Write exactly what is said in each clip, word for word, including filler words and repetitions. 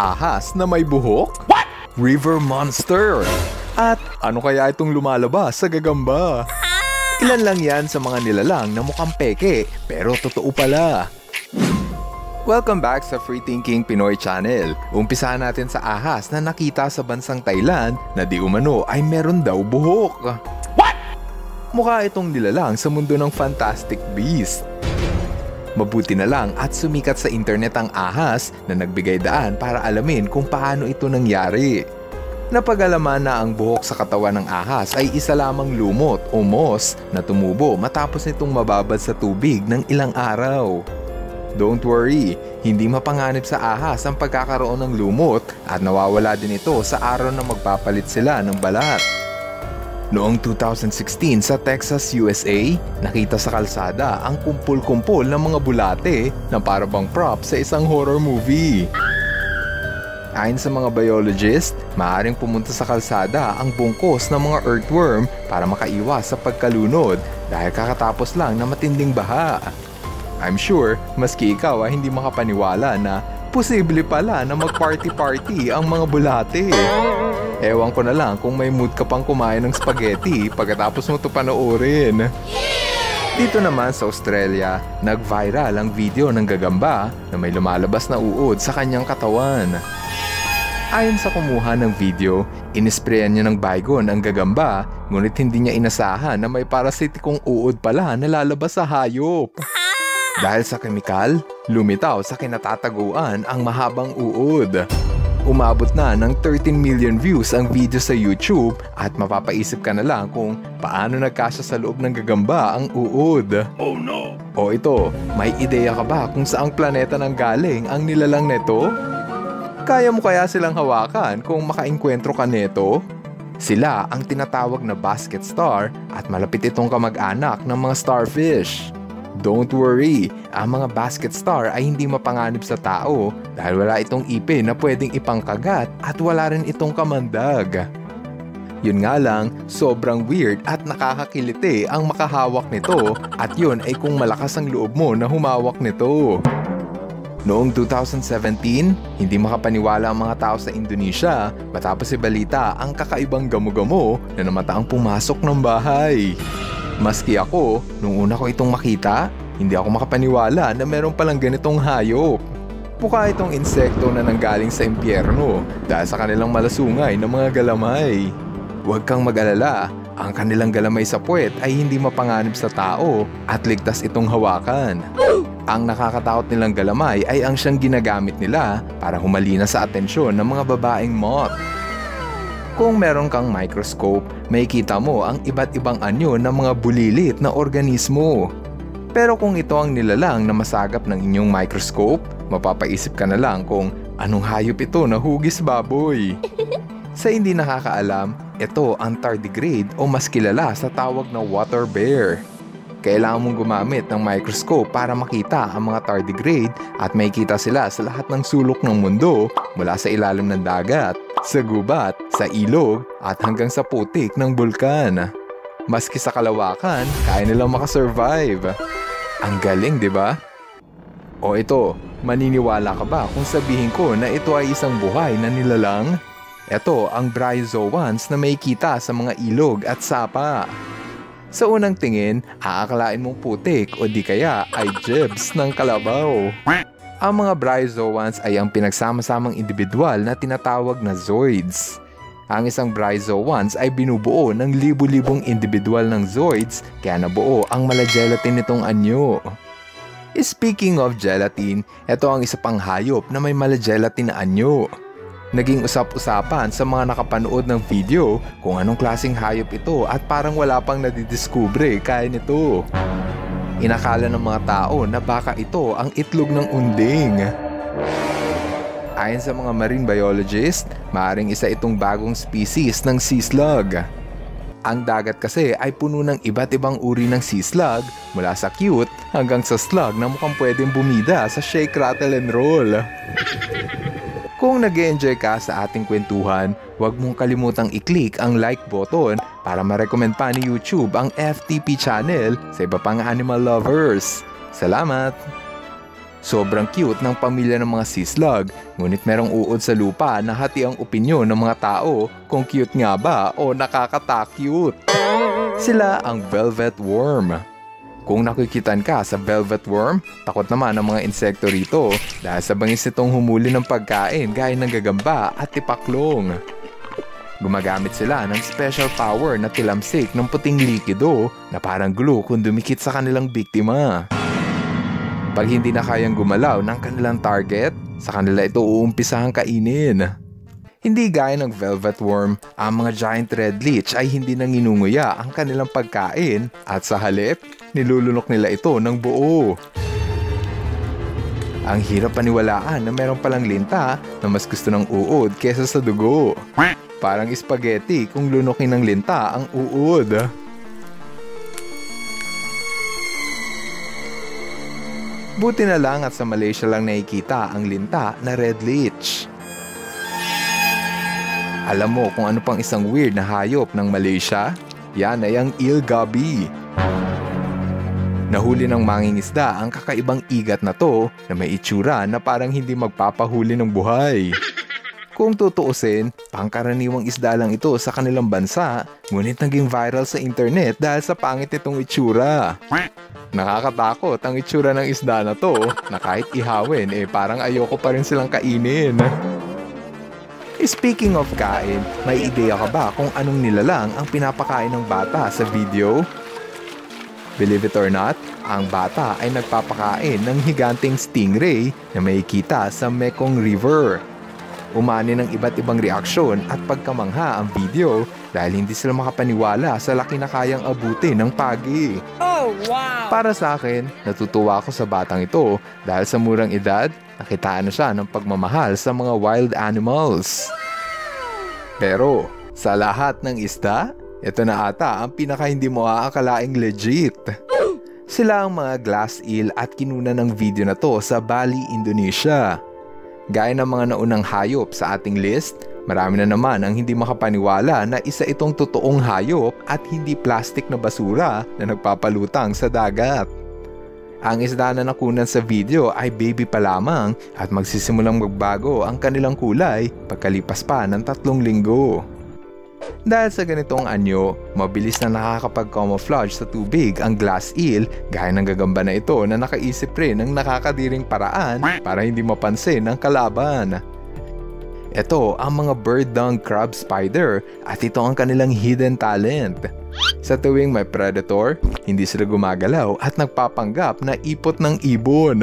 ahas na may buhok, what? River monster, at ano kaya itong lumalabas sa gagamba? Ilan lang yan sa mga nilalang na mukhang peke pero totoo pala. Welcome back sa Free Thinking Pinoy Channel. Umpisahan natin sa ahas na nakita sa bansang Thailand na di umano ay meron daw buhok. What? Mukha itong nilalang sa mundo ng Fantastic Beasts. Mabuti na lang at sumikat sa internet ang ahas na nagbigay daan para alamin kung paano ito nangyari. Napagalaman na ang buhok sa katawan ng ahas ay isa lamang lumot o moss na tumubo matapos nitong mababad sa tubig ng ilang araw. Don't worry, hindi mapanganib sa ahas ang pagkakaroon ng lumot at nawawala din ito sa araw na magpapalit sila ng balat. Noong two thousand sixteen sa Texas, U S A, nakita sa kalsada ang kumpul-kumpul ng mga bulate na parabang prop sa isang horror movie. Ayon sa mga biologist, maaaring pumunta sa kalsada ang bungkos ng mga earthworm para makaiwas sa pagkalunod dahil kakatapos lang na matinding baha. I'm sure, maski ikaw ay hindi makapaniwala na posible pala na mag-party-party ang mga bulate. Ewan ko na lang kung may mood ka pang kumain ng spaghetti pagkatapos mo ito panoorin. Dito naman sa Australia, nag-viral ang video ng gagamba na may lumalabas na uod sa kanyang katawan. Ayon sa kumuha ng video, inisprayan niya ng baygon ang gagamba ngunit hindi niya inasahan na may parasitikong uod pala na lalabas sa hayop. Dahil sa kemikal, lumitaw sa kinatataguan ang mahabang uod. Umabot na ng thirteen million views ang video sa YouTube at mapapaisip ka na lang kung paano nagkasya sa loob ng gagamba ang uod. Oh no! O ito, may ideya ka ba kung saang planeta nang galing ang nilalang neto? Kaya mo kaya silang hawakan kung makainkwentro ka neto? Sila ang tinatawag na basket star at malapit itong kamag-anak ng mga starfish. Don't worry, ang mga basket star ay hindi mapanganib sa tao dahil wala itong ipin na pwedeng ipangkagat at wala rin itong kamandag. Yun nga lang, sobrang weird at nakakakiliti ang makahawak nito at yun ay kung malakas ang loob mo na humawak nito. Noong two thousand seventeen, hindi makapaniwala ang mga tao sa Indonesia matapos ibalita ang kakaibang gamo-gamo na namataang pumasok ng bahay. Maski ako, nung una ko itong makita, hindi ako makapaniwala na meron palang ganitong hayop. Mukha itong insekto na nanggaling sa impyerno dahil sa kanilang malasungay na mga galamay. Huwag kang mag-alala, ang kanilang galamay sa puwet ay hindi mapanganib sa tao at ligtas itong hawakan. Ang nakakatakot nilang galamay ay ang siyang ginagamit nila para humalina sa atensyon ng mga babaeng moth. Kung meron kang microscope, makikita mo ang iba't ibang anyo ng mga bulilit na organismo. Pero kung ito ang nilalang na masagap ng inyong microscope, mapapaisip ka na lang kung anong hayop ito na hugis baboy. Sa hindi nakakaalam, ito ang tardigrade o mas kilala sa tawag na water bear. Kailangan mong gumamit ng microscope para makita ang mga tardigrade at makikita sila sa lahat ng sulok ng mundo mula sa ilalim ng dagat, sa gubat, sa ilog at hanggang sa putik ng bulkan. Maski sa kalawakan, kaya nilang makasurvive. Ang galing, di ba? O ito, maniniwala ka ba kung sabihin ko na ito ay isang buhay na nilalang? Ito ang bryozoans na makikita sa mga ilog at sapa. Sa unang tingin, aakalain mong putik o di kaya ay jibs ng kalabaw. Ang mga bryozoans ay ang pinagsama-samang individual na tinatawag na zoids. Ang isang bryozoans ay binubuo ng libu-libong individual ng zoids kaya nabuo ang mala-gelatin nitong anyo. Speaking of gelatin, ito ang isa pang hayop na may mala-gelatin na anyo. Naging usap-usapan sa mga nakapanood ng video kung anong klaseng hayop ito at parang wala pang nadidiskubre kaya nito. Inakala ng mga tao na baka ito ang itlog ng unding. Ayon sa mga marine biologist, maaaring isa itong bagong species ng sea slug. Ang dagat kasi ay puno ng iba't ibang uri ng sea slug mula sa cute hanggang sa slug na mukhang pwedeng bumida sa shake, rattle and roll. Kung nag-enjoy ka sa ating kwentuhan, huwag mong kalimutang i-click ang like button para ma-recommend pa ni YouTube ang F T P channel sa iba pang animal lovers. Salamat! Sobrang cute ng pamilya ng mga sea slug, ngunit merong uod sa lupa na hati ang opinyon ng mga tao kung cute nga ba o nakakata-cute. Sila ang Velvet Worm. Kung nakikitan ka sa Velvet Worm, takot naman ang mga insekto rito dahil sa bangis itong humuli ng pagkain gaya ng gagamba at tipaklong. Gumagamit sila ng special power na tilamsik ng puting likido na parang glue kung dumikit sa kanilang biktima. Pag hindi na kayang gumalaw ng kanilang target, sa kanila ito uumpisahang kainin. Hindi gaya ng Velvet Worm, ang mga giant red leech ay hindi nanginunguya ang kanilang pagkain at sa halip, nilulunok nila ito ng buo. Ang hirap paniwalaan na meron palang linta na mas gusto ng uod kesa sa dugo. Parang spaghetti kung lunokin ng linta ang uod. Buti na lang at sa Malaysia lang nakikita ang linta na red leech. Alam mo kung ano pang isang weird na hayop ng Malaysia? Yan ay ang eel goby. Nahuli ng mangingisda ang kakaibang igat na to na may itsura na parang hindi magpapahuli ng buhay. Kung tutuusin, pangkaraniwang isda lang ito sa kanilang bansa, ngunit naging viral sa internet dahil sa pangit itong itsura. Nakakatakot ang itsura ng isda na to na kahit ihawin eh parang ayoko pa rin silang kainin. Speaking of kain, may ideya ka ba kung anong nilalang ang pinapakain ng bata sa video? Believe it or not, ang bata ay nagpapakain ng higanting stingray na makikita sa Mekong River. Umani ng iba't ibang reaksyon at pagkamangha ang video dahil hindi sila makapaniwala sa laki na kayang abutin ng pagi. Oh, wow! Para sa akin, natutuwa ako sa batang ito dahil sa murang edad, nakitaan na siya ng pagmamahal sa mga wild animals. Pero sa lahat ng isda, ito na ata ang pinaka hindi mo aakalaing legit. Sila ang mga glass eel at kinuna ng video na to sa Bali, Indonesia. Gaya ng mga naunang hayop sa ating list, marami na naman ang hindi makapaniwala na isa itong totoong hayop at hindi plastic na basura na nagpapalutang sa dagat. Ang isda na nakunan sa video ay baby pa lamang at magsisimulang magbago ang kanilang kulay pagkalipas pa ng tatlong linggo. Dahil sa ganitong anyo, mabilis na nakakapag-camouflage sa tubig ang glass eel gaya ng gagamba na ito na nakaisip rin ng nakakadiring paraan para hindi mapansin ng kalaban. Ito ang mga bird dung crab spider at ito ang kanilang hidden talent. Sa tuwing may predator, hindi sila gumagalaw at nagpapanggap na ipot ng ibon.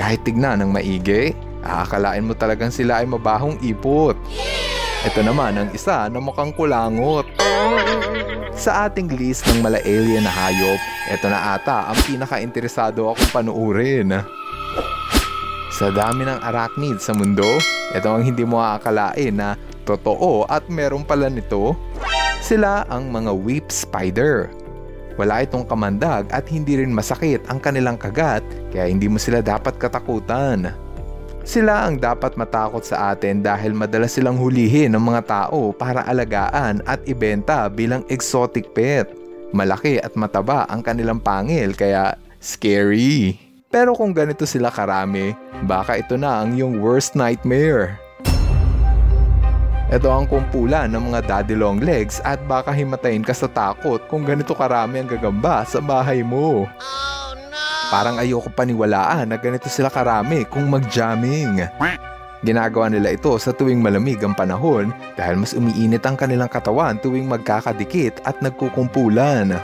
Kahit tignan ng maigi, aakalain mo talagang sila ay mabahong ipot. Ito naman ang isa na mukhang kulangot. Sa ating list ng mala alien na hayop, ito na ata ang pinaka-interesado akong panuurin. Sa dami ng arachnid sa mundo, ito ang hindi mo aakalain na totoo at meron pala nito. Sila ang mga whip spider. Wala itong kamandag at hindi rin masakit ang kanilang kagat, kaya hindi mo sila dapat katakutan. Sila ang dapat matakot sa atin dahil madalas silang hulihin ng mga tao para alagaan at ibenta bilang exotic pet. Malaki at mataba ang kanilang pangil kaya scary. Pero kung ganito sila karami, baka ito na ang iyong worst nightmare. Ito ang kumpulan ng mga daddy long legs at baka himatayin ka sa takot kung ganito karami ang gagamba sa bahay mo. Parang ayoko paniwalaan na ganito sila karami kung mag-jamming. Ginagawa nila ito sa tuwing malamig ang panahon dahil mas umiinit ang kanilang katawan tuwing magkakadikit at nagkukumpulan.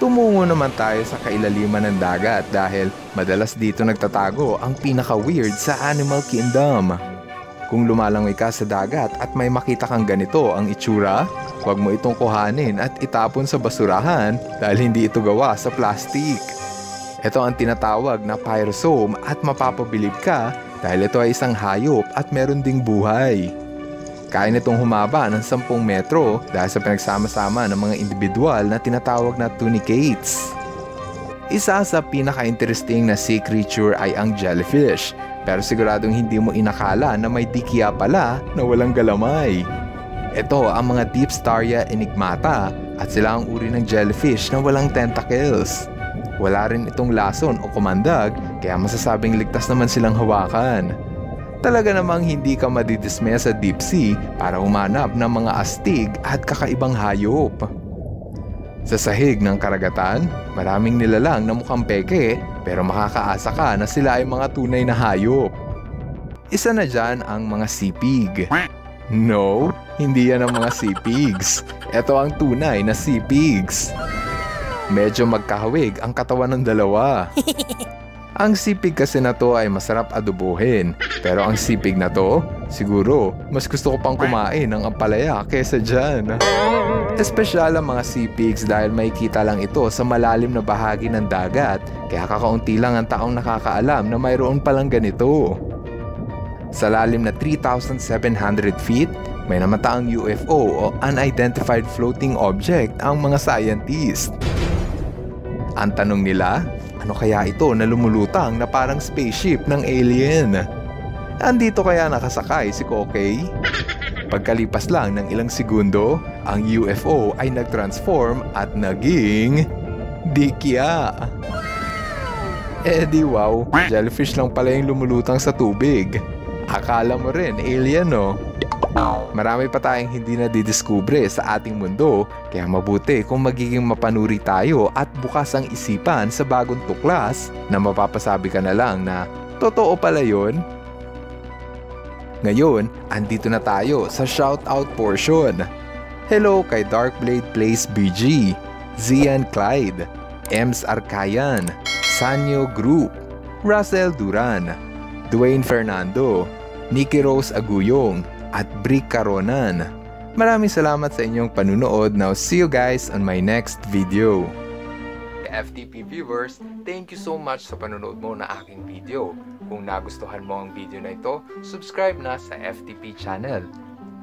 Tumungo naman tayo sa kailaliman ng dagat dahil madalas dito nagtatago ang pinaka-weird sa animal kingdom. Kung lumalangoy ka sa dagat at may makita kang ganito ang itsura, huwag mo itong kuhanin at itapon sa basurahan dahil hindi ito gawa sa plastik. Ito ang tinatawag na pyrosome at mapapabilib ka dahil ito ay isang hayop at meron ding buhay. Kaya nitong humaba ng sampung metro dahil sa pinagsama-sama ng mga individual na tinatawag na tunicates. Isa sa pinaka-interesting na sea creature ay ang jellyfish. Pero siguradong hindi mo inakala na may dikiya pala na walang galamay. Ito ang mga deep staria enigmata at sila ang uri ng jellyfish na walang tentacles. Wala rin itong lason o kumandag, kaya masasabing ligtas naman silang hawakan. Talaga namang hindi ka madidismaya sa deep sea para umanap ng mga astig at kakaibang hayop. Sa sahig ng karagatan, maraming nilalang na mukhang peke pero makakaasa ka na sila ay mga tunay na hayop. Isa na dyan ang mga sea pig. No, hindi yan ang mga sea pigs. Ito ang tunay na sea pigs. Medyo magkahawig ang katawan ng dalawa. Ang sea pig kasi na to ay masarap adubuhin. Pero ang sea pig na to, siguro, mas gusto ko pang kumain ng ampalaya kesa dyan. Espesyal ang mga sea pigs dahil makikita lang ito sa malalim na bahagi ng dagat. Kaya kakaunti lang ang taong nakakaalam na mayroon palang ganito. Sa lalim na three thousand seven hundred feet, may namataang U F O o Unidentified Floating Object ang mga scientist. Ang tanong nila, ano kaya ito na lumulutang na parang spaceship ng alien? Andito kaya nakasakay si Kokey? Pagkalipas lang ng ilang segundo, ang U F O ay nagtransform at naging dikya. Eh di wow, jellyfish lang pala yung lumulutang sa tubig. Akala mo rin alien, no? Marami pa tayong hindi na didiskubre sa ating mundo, kaya mabuti kung magiging mapanuri tayo at bukas ang isipan sa bagong tuklas na mapapasabi ka na lang na totoo pala yun. Ngayon, andito na tayo sa shoutout portion. Hello kay Darkblade Plays B G, Zian Clyde, Ems Arcayan, Sanyo Group, Russell Duran, Dwayne Fernando, Nikki Rose Aguyong, at Brick Caronan. Maraming salamat sa inyong panunood. Now see you guys on my next video. F T P viewers, thank you so much sa panunood mo na aking video. Kung nagustuhan mo ang video na ito, subscribe na sa F T P channel.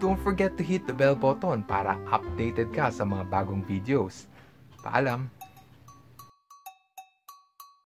Don't forget to hit the bell button para updated ka sa mga bagong videos. Paalam!